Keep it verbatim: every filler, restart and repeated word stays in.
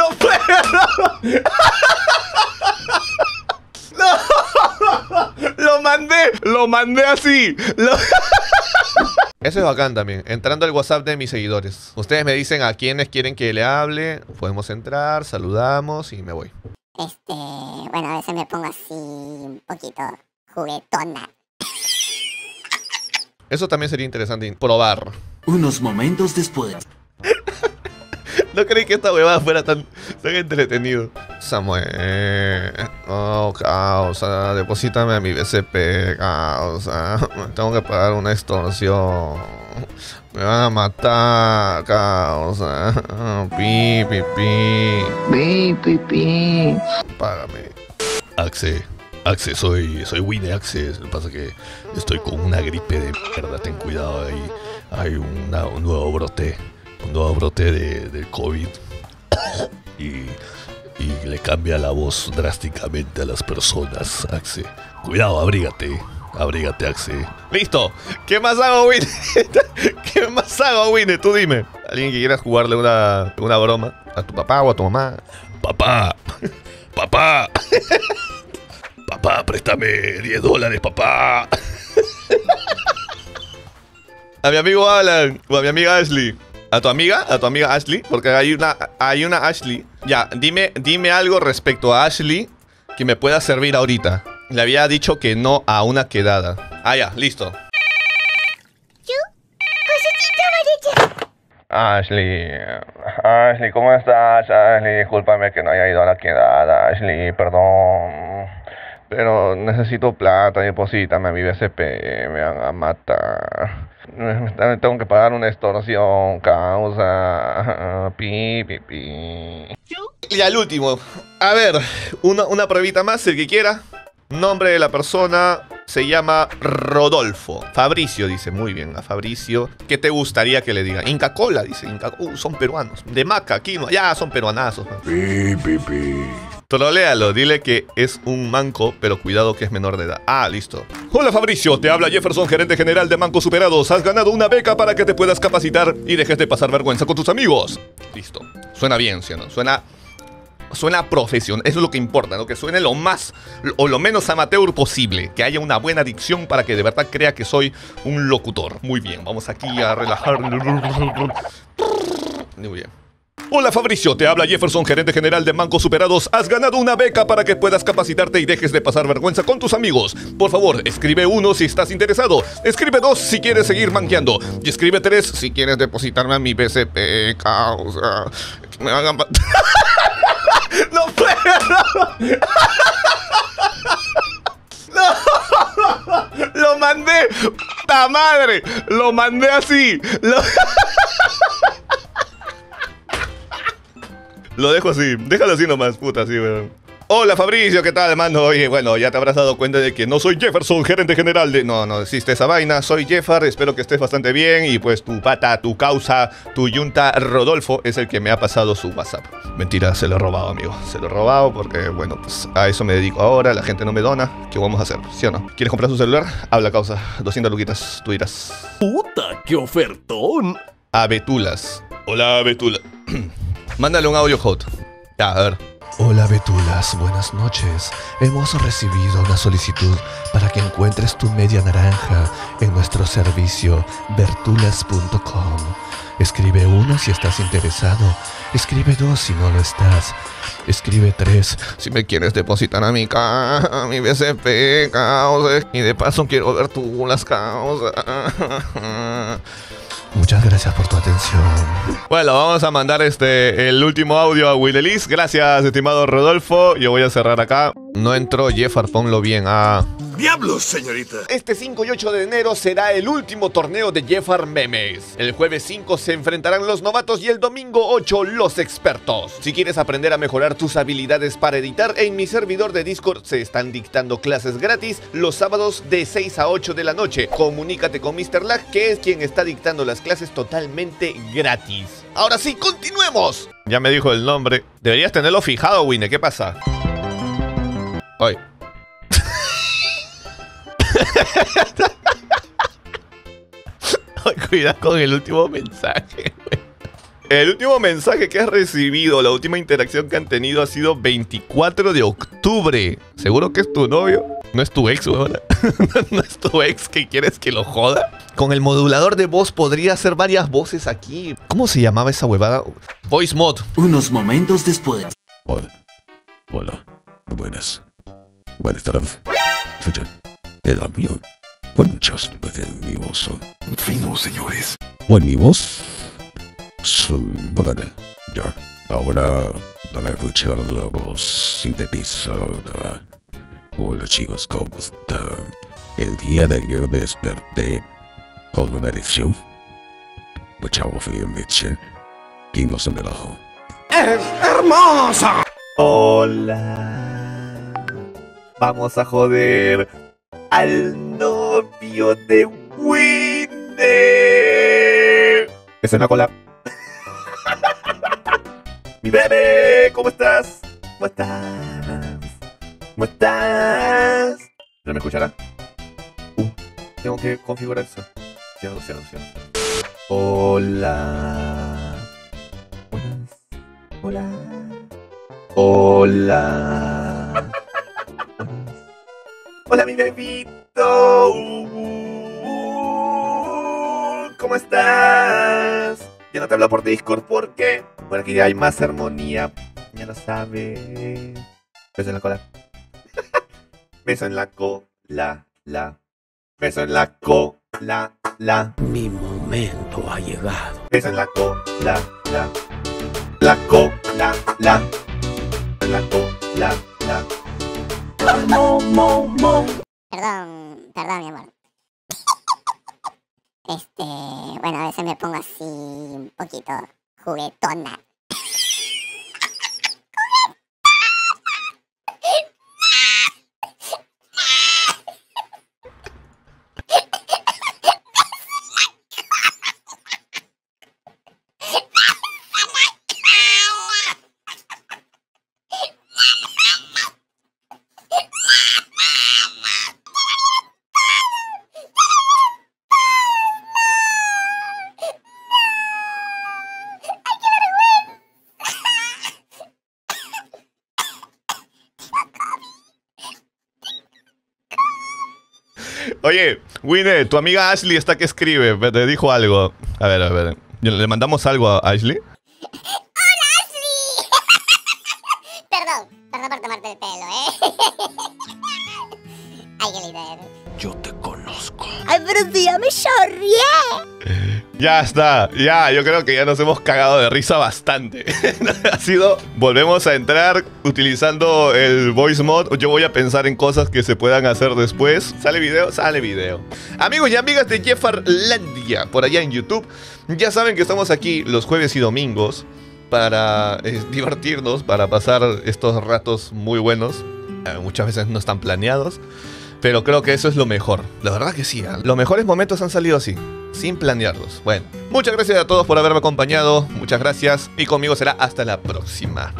¡No puedo! ¡No! ¡Lo mandé! ¡Lo mandé así! Lo... Eso es bacán también, entrando al WhatsApp de mis seguidores. Ustedes me dicen a quiénes quieren que le hable. Podemos entrar, saludamos y me voy. Este... bueno, a veces me pongo así un poquito juguetona. Eso también sería interesante probar. Unos momentos después. No creí que esta huevada fuera tan, tan entretenido. Samuel. Oh, causa. Deposítame a mi B C P, causa. Tengo que pagar una extorsión. Me van a matar, causa. Pi, pi, pi. Pi, pi, pi. Págame. Axe. Axe, soy, soy Winnie Axe. Lo que pasa es que estoy con una gripe de mierda. Ten cuidado ahí. Hay una, un nuevo brote. Un nuevo brote de, de COVID y, y le cambia la voz drásticamente a las personas, Axe. Cuidado, abrígate, abrígate, Axe. ¡Listo! ¿Qué más hago, Winnie? ¿Qué más hago, Winnie? Tú dime. ¿Alguien que quiera jugarle una, una broma? ¿A tu papá o a tu mamá? ¡Papá! ¡Papá! ¡Papá, préstame diez dólares, papá! A mi amigo Alan o a mi amiga Ashley. ¿A tu amiga? ¿A tu amiga Ashley? Porque hay una, hay una Ashley. Ya, dime, dime algo respecto a Ashley que me pueda servir ahorita. Le había dicho que no a una quedada. Ah, ya, listo. Ashley, Ashley, ¿cómo estás? Ashley, discúlpame que no haya ido a la quedada. Ashley, perdón. Pero necesito plata, deposítame a mi B C P, me van a matar. Tengo que pagar una extorsión, causa. Pi, pi, pi. Y al último, a ver, una, una pruebita más, el que quiera. Nombre de la persona se llama Rodolfo. Fabricio dice, muy bien, a Fabricio. ¿Qué te gustaría que le diga? Inca-Cola dice, Inca, uh, son peruanos. De Maca, Quino, ya son peruanazos. Pi, pi, pi. Troléalo, dile que es un manco, pero cuidado que es menor de edad. Ah, listo. Hola Fabricio, te habla Jefferson, gerente general de Mancos Superados. Has ganado una beca para que te puedas capacitar y dejes de pasar vergüenza con tus amigos. Listo. Suena bien, ¿sí o no? Suena... Suena profesional, eso es lo que importa, ¿no? Que suene lo más o lo menos amateur posible. Que haya una buena dicción para que de verdad crea que soy un locutor. Muy bien, vamos aquí a relajar. Muy bien. Hola Fabricio, te habla Jefferson, gerente general de Mancos Superados. Has ganado una beca para que puedas capacitarte y dejes de pasar vergüenza con tus amigos. Por favor, escribe uno si estás interesado. Escribe dos si quieres seguir manqueando. Y escribe tres si quieres depositarme a mi B C P, causa. Que me hagan... ¡No puedo! ¡No! ¡Lo mandé! ¡Ta madre! ¡Lo mandé así! Lo... Lo dejo así, déjalo así nomás, puta, así, weón. Hola Fabricio, ¿qué tal, hermano? Oye, bueno, ya te habrás dado cuenta de que no soy Jefferson, gerente general de... No, no existe esa vaina, soy Jeffar, espero que estés bastante bien. Y pues tu pata, tu causa, tu yunta Rodolfo es el que me ha pasado su WhatsApp. Mentira, se lo he robado, amigo. Se lo he robado porque, bueno, pues a eso me dedico ahora. La gente no me dona, ¿qué vamos a hacer? ¿Sí o no? ¿Quieres comprar su celular? Habla, causa, doscientas luquitas, tú dirás. Puta, qué ofertón. Abetulas. Hola, Abetulas. Mándale un audio hot. Ya, a ver. Hola Betulas, buenas noches. Hemos recibido una solicitud para que encuentres tu media naranja en nuestro servicio bertulas punto com. Escribe uno si estás interesado. Escribe dos si no lo estás. Escribe tres si me quieres depositar a mi ca... a mi B C P, causa. Y de paso quiero ver tú las causas. Muchas gracias por tu atención. Bueno, vamos a mandar este el último audio a Willelis. Gracias, estimado Rodolfo. Yo voy a cerrar acá. No entró Jeffar, ponlo bien. Ah. ¡Diablos, señorita! Este cinco y ocho de enero será el último torneo de Jeffar Memes. El jueves cinco se enfrentarán los novatos y el domingo ocho los expertos. Si quieres aprender a mejorar tus habilidades para editar, en mi servidor de Discord se están dictando clases gratis los sábados de seis a ocho de la noche. Comunícate con míster Lag, que es quien está dictando las clases totalmente gratis. ¡Ahora sí, continuemos! Ya me dijo el nombre. Deberías tenerlo fijado, Winnie. ¿Qué pasa? Ay. Ay, cuidado con el último mensaje, güey. El último mensaje que has recibido, la última interacción que han tenido ha sido veinticuatro de octubre. ¿Seguro que es tu novio? ¿No es tu ex, weón? ¿No es tu ex que quieres que lo joda? Con el modulador de voz podría hacer varias voces aquí. ¿Cómo se llamaba esa huevada? Voice mod. Unos momentos después. Hola. Hola. Buenas. Buenas tardes. El amigo. Muchas veces mi voz. Fino, señores. Bueno, mi voz. Ya. Ahora van a escuchar la voz sintetizada. Hola chicos, ¿cómo están? El día de ayer desperté con una erección. Muchachos, bien leche. Y no se me relajó. ¡Es hermosa! Hola. Vamos a joder al novio de Winner. Es una cola. Mi bebé, ¿cómo estás? ¿Cómo estás? ¿Cómo estás? ¿No me escuchará? Uh, tengo que configurar eso. Cierro, cierro, cierro. Hola. Hola. Hola. Hola, mi bebito. Uh, ¿Cómo estás? Ya no te hablo por Discord, ¿por qué? Bueno, aquí ya hay más armonía. Ya lo sabes. Beso en la cola. Beso en la cola, la. Beso en la cola, la. Mi momento ha llegado. Beso en la cola, la. La cola, la. La cola, la. Mo, mo, mo. Perdón, perdón, mi amor. Este, bueno, a veces me pongo así un poquito juguetona. Oye, Winner, tu amiga Ashley está que escribe, te dijo algo. A ver, a ver, ¿le mandamos algo a Ashley? ¡Hola, Ashley! Perdón, perdón por tomarte el pelo, ¿eh? Ay, qué líder. Yo te conozco. Ay, pero si ya me chorrié. Ya está, ya, yo creo que ya nos hemos cagado de risa bastante. Ha sido, volvemos a entrar utilizando el voice mod. Yo voy a pensar en cosas que se puedan hacer después. ¿Sale video? Sale video. Amigos y amigas de Jeffarlandia, por allá en YouTube, ya saben que estamos aquí los jueves y domingos para eh, divertirnos, para pasar estos ratos muy buenos. Eh, muchas veces no están planeados, pero creo que eso es lo mejor. La verdad que sí, ¿eh? Los mejores momentos han salido así, sin planearlos. Bueno, muchas gracias a todos por haberme acompañado. Muchas gracias. Y conmigo será hasta la próxima.